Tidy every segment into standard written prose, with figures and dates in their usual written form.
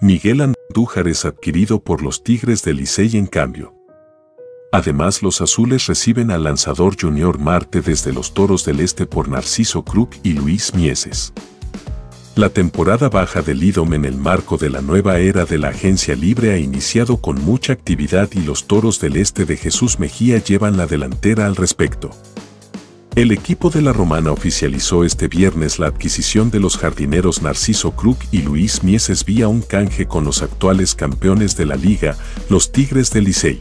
Miguel Andújar es adquirido por los Tigres del Licey en cambio. Además, los azules reciben al lanzador Junior Marte desde los Toros del Este por Narciso Krug y Luis Mieses. La temporada baja del LIDOM en el marco de la nueva era de la agencia libre ha iniciado con mucha actividad y los Toros del Este de Jesús Mejía llevan la delantera al respecto. El equipo de La Romana oficializó este viernes la adquisición de los jardineros Narciso Krug y Luis Mieses vía un canje con los actuales campeones de la liga, los Tigres del Licey.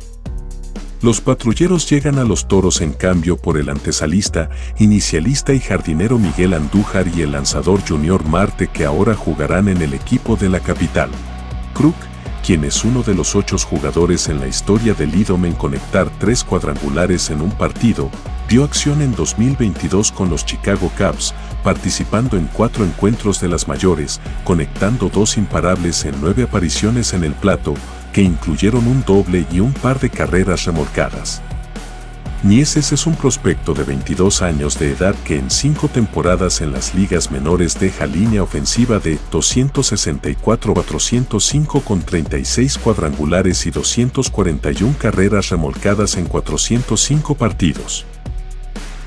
Los patrulleros llegan a los Toros en cambio por el antesalista, inicialista y jardinero Miguel Andújar y el lanzador Junior Marte, que ahora jugarán en el equipo de la capital. Krug, quien es uno de los 8 jugadores en la historia del LIDOM en conectar 3 cuadrangulares en un partido, dio acción en 2022 con los Chicago Cubs, participando en 4 encuentros de las mayores, conectando 2 imparables en 9 apariciones en el plato, que incluyeron un doble y un par de carreras remolcadas. Mieses es un prospecto de 22 años de edad que en 5 temporadas en las ligas menores deja línea ofensiva de 264-405 con 36 cuadrangulares y 241 carreras remolcadas en 405 partidos.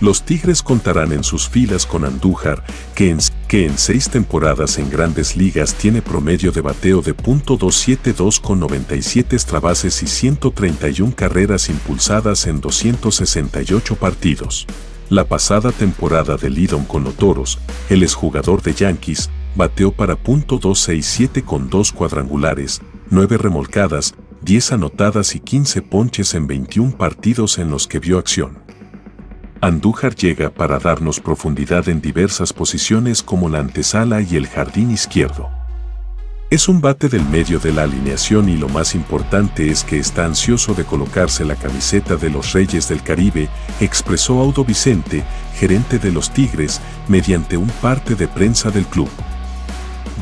Los Tigres contarán en sus filas con Andújar, que en 6 temporadas en Grandes Ligas tiene promedio de bateo de .272 con 97 extrabases y 131 carreras impulsadas en 268 partidos. La pasada temporada de LIDOM con los Toros, el exjugador de Yankees bateó para .267 con 2 cuadrangulares, 9 remolcadas, 10 anotadas y 15 ponches en 21 partidos en los que vio acción. Andújar llega para darnos profundidad en diversas posiciones como la antesala y el jardín izquierdo. Es un bate del medio de la alineación y lo más importante es que está ansioso de colocarse la camiseta de los Reyes del Caribe, expresó Audo Vicente, gerente de los Tigres, mediante un parte de prensa del club.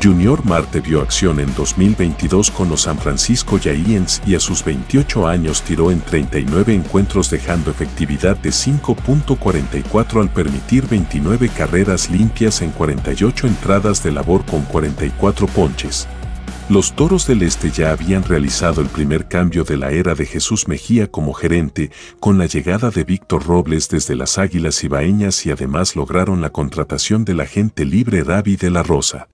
Junior Marte vio acción en 2022 con los San Francisco Yaiens y a sus 28 años tiró en 39 encuentros dejando efectividad de 5.44 al permitir 29 carreras limpias en 48 entradas de labor con 44 ponches. Los Toros del Este ya habían realizado el primer cambio de la era de Jesús Mejía como gerente, con la llegada de Víctor Robles desde las Águilas y Baeñas, y además lograron la contratación del agente libre David de la Rosa.